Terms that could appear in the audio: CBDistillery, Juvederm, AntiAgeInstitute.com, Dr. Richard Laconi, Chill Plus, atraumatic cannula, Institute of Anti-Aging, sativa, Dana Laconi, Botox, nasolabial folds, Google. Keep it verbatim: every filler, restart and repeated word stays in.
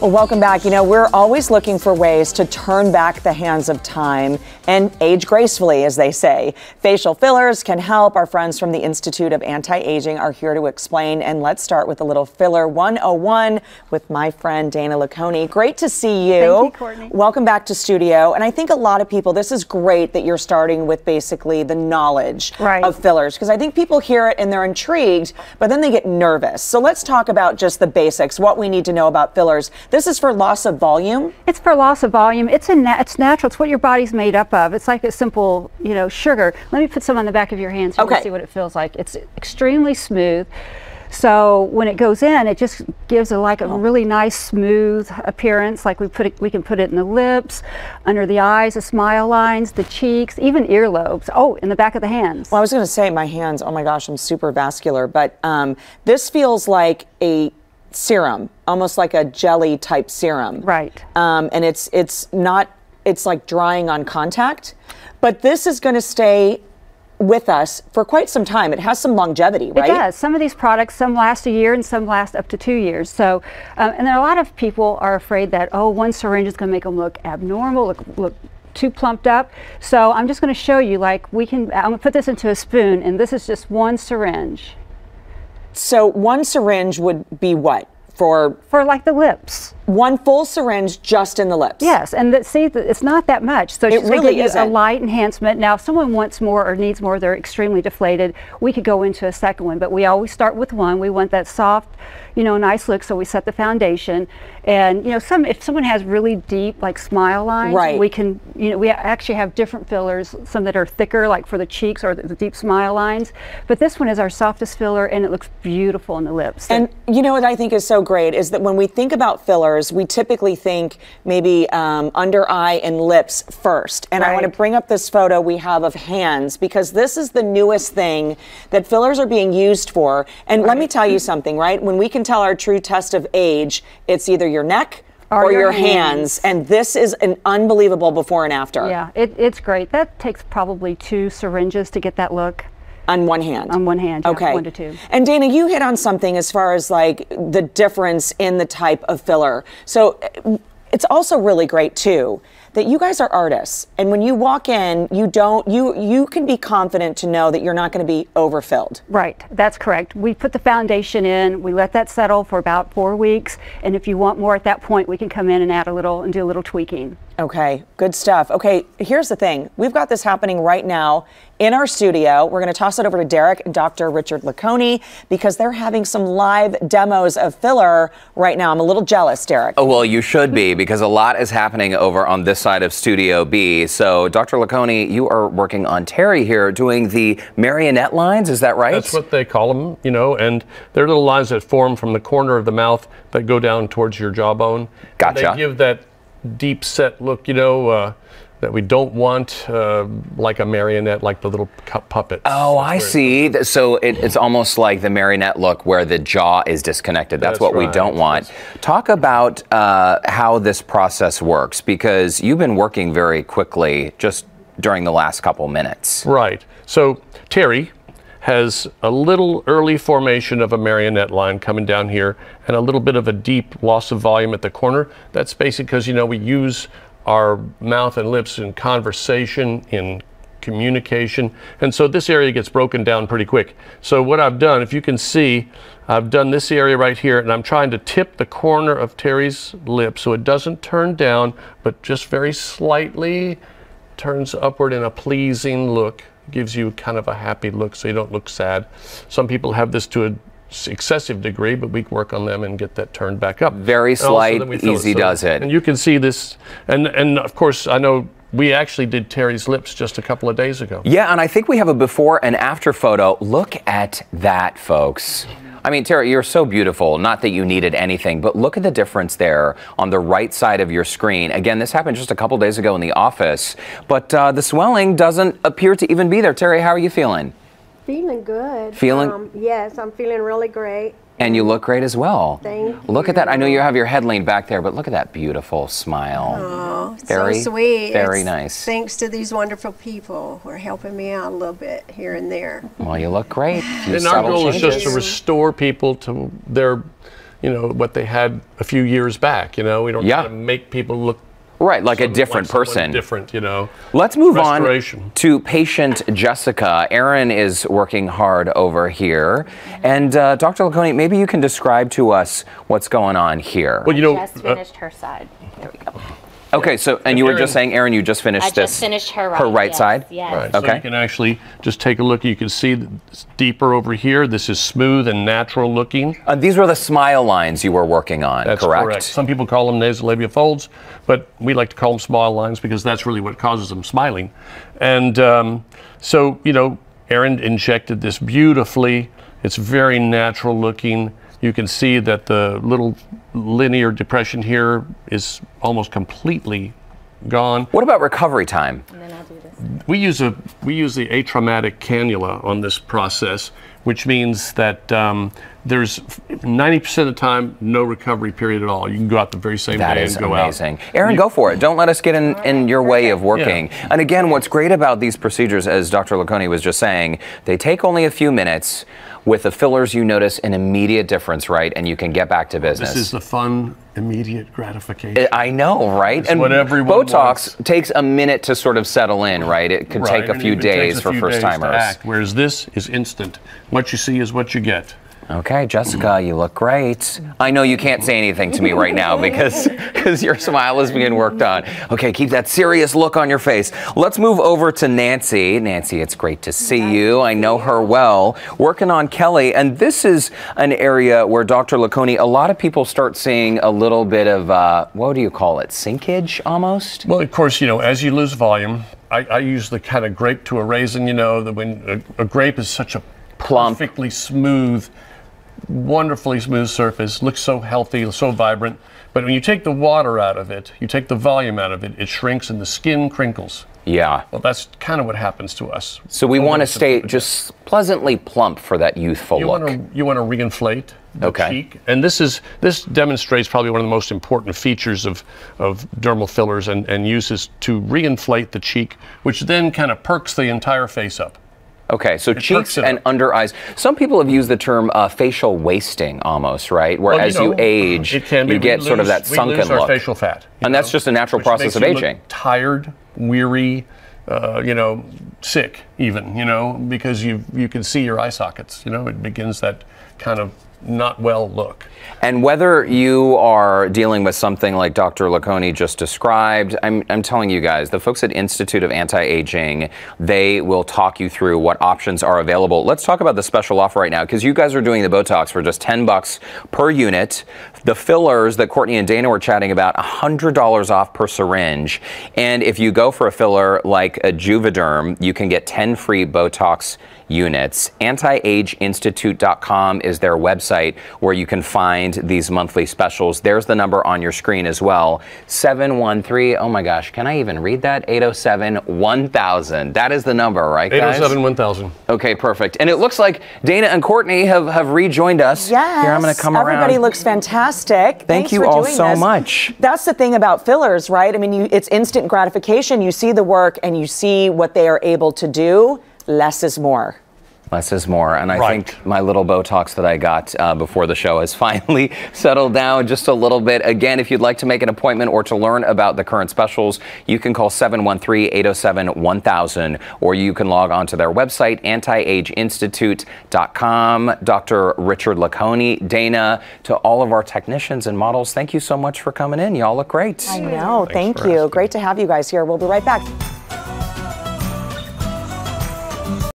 Well, welcome back. You know, we're always looking for ways to turn back the hands of time and age gracefully, as they say. Facial fillers can help. Our friends from the Institute of Anti-Aging are here to explain. And let's start with a little filler one oh one with my friend Dana Laconi. Great to see you. Thank you, Courtney. Welcome back to studio. And I think a lot of people, this is great that you're starting with basically the knowledge right. of fillers, because I think people hear it and they're intrigued, but then they get nervous. So let's talk about just the basics, what we need to know about fillers. This is for loss of volume? It's for loss of volume. It's a na it's natural. It's what your body's made up of. It's like a simple, you know, sugar. Let me put some on the back of your hands so okay. you can see what it feels like. It's extremely smooth. So when it goes in, it just gives a, like a really nice smooth appearance. Like we put it, we can put it in the lips, under the eyes, the smile lines, the cheeks, even earlobes. Oh, in the back of the hands. Well, I was going to say my hands. Oh my gosh, I'm super vascular. But um, this feels like a serum, almost like a jelly type serum. Right. Um, and it's it's not. It's like drying on contact, but this is going to stay with us for quite some time. It has some longevity, right? It does. Some of these products, some last a year and some last up to two years. So, um, and then a lot of people are afraid that, oh, one syringe is going to make them look abnormal, look, look too plumped up. So I'm just going to show you, like, we can, I'm going to put this into a spoon, and this is just one syringe. So one syringe would be what? For, for like the lips. One full syringe just in the lips. Yes, and the, see, the, it's not that much. So it really is a light enhancement. Now, if someone wants more or needs more, they're extremely deflated, we could go into a second one, but we always start with one. We want that soft, you know, nice look, so we set the foundation. And, you know, some if someone has really deep, like, smile lines, right. we can, you know, we actually have different fillers, some that are thicker, like for the cheeks or the, the deep smile lines. But this one is our softest filler, and it looks beautiful on the lips. And, you know, what I think is so great is that when we think about fillers, we typically think maybe um, under eye and lips first. And right. I want to bring up this photo we have of hands, because this is the newest thing that fillers are being used for. And right. let me tell you something, right? When we can tell our true test of age, it's either your neck Or, or your, your hands. hands, and this is an unbelievable before and after. Yeah, it, it's great. That takes probably two syringes to get that look. On one hand? On one hand, yeah, okay. one to two. And Dana, you hit on something as far as like the difference in the type of filler. So it's also really great too that you guys are artists, and when you walk in, you don't you you can be confident to know that you're not going to be overfilled. Right, that's correct. We put the foundation in, we let that settle for about four weeks, and if you want more at that point, we can come in and add a little and do a little tweaking. Okay, good stuff. Okay, here's the thing. We've got this happening right now in our studio. We're going to toss it over to Derek and Doctor Richard Laconi, because they're having some live demos of filler right now. I'm a little jealous, Derek. Oh, well, you should be, because a lot is happening over on this side of Studio B. So, Doctor Laconi, you are working on Terry here, doing the marionette lines, is that right? That's what they call them, you know, and they're little lines that form from the corner of the mouth that go down towards your jawbone. Gotcha. They give that deep set look, you know, uh, that we don't want, uh, like a marionette, like the little puppet. Oh, I see. So it, it's almost like the marionette look where the jaw is disconnected. That's, That's what right. we don't want. That's Talk about uh, how this process works, because you've been working very quickly just during the last couple minutes. Right. So Terry has a little early formation of a marionette line coming down here, and a little bit of a deep loss of volume at the corner. That's basically because, you know, we use our mouth and lips in conversation, in communication, and so this area gets broken down pretty quick. So what I've done, if you can see, I've done this area right here, and I'm trying to tip the corner of Terry's lip so it doesn't turn down, but just very slightly turns upward in a pleasing look. Gives you kind of a happy look, so you don't look sad. Some people have this to an excessive degree, but we can work on them and get that turned back up. Very slight, easy does it. And you can see this, and, and of course, I know we actually did Terry's lips just a couple of days ago. Yeah, and I think we have a before and after photo. Look at that, folks. I mean, Terry, you're so beautiful. Not that you needed anything, but look at the difference there on the right side of your screen. Again, this happened just a couple days ago in the office, but uh, the swelling doesn't appear to even be there. Terry, how are you feeling? Feeling good. Feeling? Um, yes, I'm feeling really great. And you look great as well. Thank you. Look at that. I know you have your head leaned back there, but look at that beautiful smile. Oh, very so sweet. Very it's nice. Thanks to these wonderful people who are helping me out a little bit here and there. Well, you look great. And our goal changes. is just to restore people to their you know, what they had a few years back. You know, we don't yeah. try to make people look right, like some, a different like person. Different, you know. Let's move on to patient Jessica. Erin is working hard over here. And uh, Doctor Laconi, maybe you can describe to us what's going on here. Well, you know, I just finished uh, her side. There we go. Okay, so, and, and you Erin, were just saying, Erin, you just finished I this. I just finished her right, her right yes, side? Yes. Right. Okay. So you can actually just take a look. You can see it's deeper over here. This is smooth and natural looking. Uh, these were the smile lines you were working on, that's correct? correct? Some people call them nasolabial folds, but we like to call them smile lines because that's really what causes them smiling. And um, so, you know, Erin injected this beautifully. It's very natural looking. You can see that the little linear depression here is almost completely gone. What about recovery time? And then I'll do this. We use a we use the atraumatic cannula on this process, which means that um, there's ninety percent of the time no recovery period at all. You can go out the very same that day and go amazing. out. That is amazing. Erin, go for it. Don't let us get in, in your way of working. Yeah. And again, what's great about these procedures, as Doctor Laconi was just saying, they take only a few minutes. With the fillers, you notice an immediate difference, right? And you can get back to business. This is the fun, immediate gratification. I know, right? It's and what everyone Botox wants. Takes a minute to sort of settle in, right? It could right. take a few days a for first-timers. Whereas this is instant. What you see is what you get. Okay, Jessica, you look great. I know you can't say anything to me right now because because your smile is being worked on. Okay, keep that serious look on your face. Let's move over to Nancy. Nancy, it's great to see you. I know her well. Working on Kelly, and this is an area where Doctor Laconi, a lot of people start seeing a little bit of, uh, what do you call it, sinkage almost? Well, of course, you know, as you lose volume, I, I use the kind of grape to a raisin, you know, that when a, a grape is such a plump, perfectly smooth, wonderfully smooth surface, looks so healthy, so vibrant, but when you take the water out of it, you take the volume out of it, it shrinks and the skin crinkles. Yeah. Well, that's kind of what happens to us. So we want to stay just pleasantly plump for that youthful you look. Wanna, you want to reinflate the okay. cheek. And this is this demonstrates probably one of the most important features of, of dermal fillers and, and uses to reinflate the cheek, which then kind of perks the entire face up. Okay, so it cheeks and under eyes. Some people have used the term uh, facial wasting almost, right? Where well, as you, know, you age, it can be, you get lose, sort of that sunken we lose our look. facial fat. And know, that's just a natural process of aging. Look tired, weary, uh, you know, sick even, you know, because you you can see your eye sockets, you know, it begins that kind of not well look. And whether you are dealing with something like Doctor Laconi just described, I'm, I'm telling you guys, the folks at Institute of Anti-Aging, they will talk you through what options are available. Let's talk about the special offer right now, because you guys are doing the Botox for just ten bucks per unit. The fillers that Courtney and Dana were chatting about, one hundred dollars off per syringe. And if you go for a filler like a Juvederm, you can get ten free Botox units. anti age institute dot com is their website where you can find these monthly specials. There's the number on your screen as well. seven one three, oh my gosh, can I even read that? eight oh seven one thousand. That is the number, right, guys? eight oh seven one thousand. Okay, perfect. And it looks like Dana and Courtney have, have rejoined us. Yes. Here, I'm going to come everybody around. Everybody looks fantastic. Thank Thanks you all so this. much. That's the thing about fillers, right? I mean, you, it's instant gratification. You see the work and you see what they are able to do. Less is more. Less is more. And I right. think my little Botox that I got uh, before the show has finally settled down just a little bit. Again, if you'd like to make an appointment or to learn about the current specials, you can call seven one three, eight oh seven, one thousand, or you can log on to their website, anti age institute dot com. Doctor Richard Laconi, Dana, to all of our technicians and models, thank you so much for coming in. Y'all look great. I know. Thanks thank you. Asking. Great to have you guys here. We'll be right back.